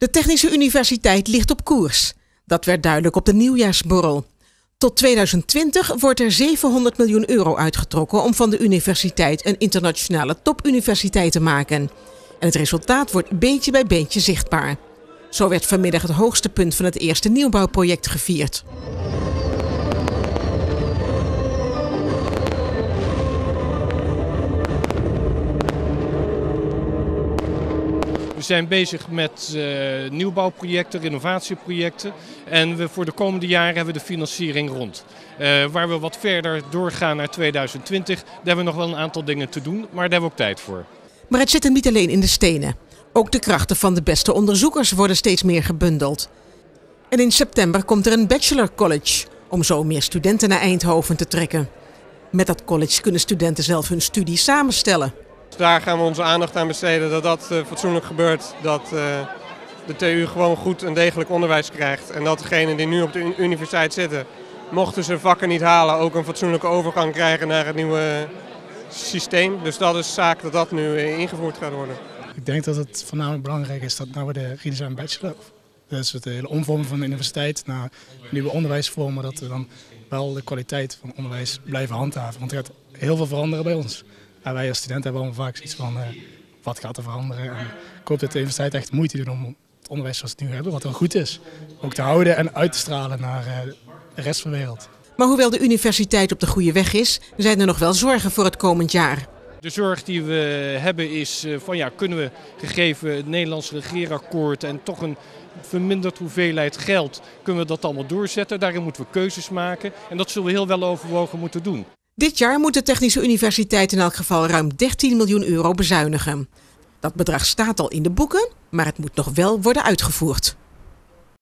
De Technische Universiteit ligt op koers. Dat werd duidelijk op de nieuwjaarsborrel. Tot 2020 wordt er 700 miljoen euro uitgetrokken om van de universiteit een internationale topuniversiteit te maken. En het resultaat wordt beentje bij beentje zichtbaar. Zo werd vanmiddag het hoogste punt van het eerste nieuwbouwproject gevierd. We zijn bezig met nieuwbouwprojecten, renovatieprojecten en voor de komende jaren hebben we de financiering rond. Waar we wat verder doorgaan naar 2020, daar hebben we nog wel een aantal dingen te doen, maar daar hebben we ook tijd voor. Maar het zit hem niet alleen in de stenen. Ook de krachten van de beste onderzoekers worden steeds meer gebundeld. En in september komt er een bachelor college om zo meer studenten naar Eindhoven te trekken. Met dat college kunnen studenten zelf hun studie samenstellen. Daar gaan we onze aandacht aan besteden dat dat fatsoenlijk gebeurt. Dat de TU gewoon goed en degelijk onderwijs krijgt. En dat degenen die nu op de universiteit zitten, mochten ze vakken niet halen, ook een fatsoenlijke overgang krijgen naar het nieuwe systeem. Dus dat is zaak dat dat nu ingevoerd gaat worden. Ik denk dat het voornamelijk belangrijk is dat nou we de redesign bachelor, dus het hele omvormen van de universiteit naar nieuwe onderwijsvormen, dat we dan wel de kwaliteit van onderwijs blijven handhaven. Want er gaat heel veel veranderen bij ons. En wij als studenten hebben allemaal vaak zoiets van, wat gaat er veranderen? En ik hoop dat de universiteit echt moeite doet om het onderwijs zoals we het nu hebben, wat wel goed is, ook te houden en uit te stralen naar de rest van de wereld. Maar hoewel de universiteit op de goede weg is, zijn er nog wel zorgen voor het komend jaar. De zorg die we hebben is van ja, kunnen we gegeven het Nederlands regeerakkoord en toch een verminderd hoeveelheid geld, kunnen we dat allemaal doorzetten? Daarin moeten we keuzes maken en dat zullen we heel wel overwogen moeten doen. Dit jaar moet de Technische Universiteit in elk geval ruim 13 miljoen euro bezuinigen. Dat bedrag staat al in de boeken, maar het moet nog wel worden uitgevoerd.